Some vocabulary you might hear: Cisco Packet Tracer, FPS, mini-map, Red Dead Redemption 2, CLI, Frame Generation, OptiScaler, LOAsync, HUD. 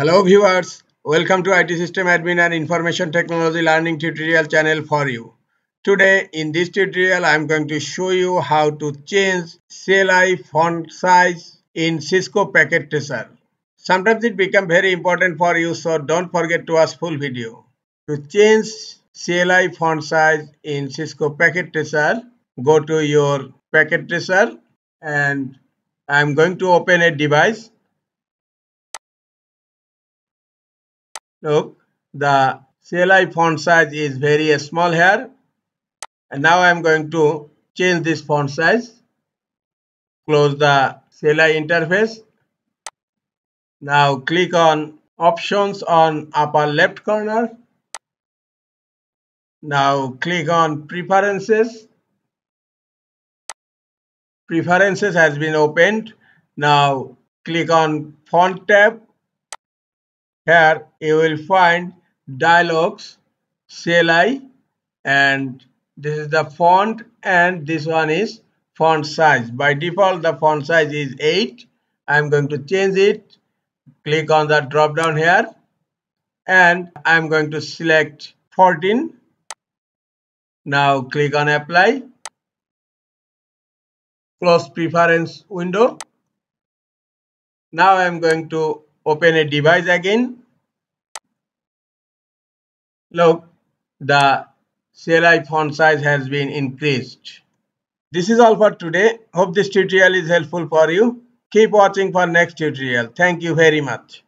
Hello viewers, welcome to IT System Admin and Information Technology Learning Tutorial channel for you. Today in this tutorial I am going to show you how to change CLI font size in Cisco Packet Tracer. Sometimes it becomes very important for you, so don't forget to watch full video. To change CLI font size in Cisco Packet Tracer, go to your Packet Tracer and I am going to open a device. Look, the CLI font size is very small here, and now I am going to change this font size. Close the CLI interface. Now click on options on upper left corner. Now click on preferences. Preferences has been opened. Now click on font tab. Here you will find dialogues, CLI, and this is the font and this one is font size. By default the font size is 8. I am going to change it. Click on the drop down here and I am going to select 14. Now click on apply. Close preference window. Now I am going to open a device again. Look, the CLI font size has been increased. This is all for today. Hope this tutorial is helpful for you. Keep watching for next tutorial. Thank you very much.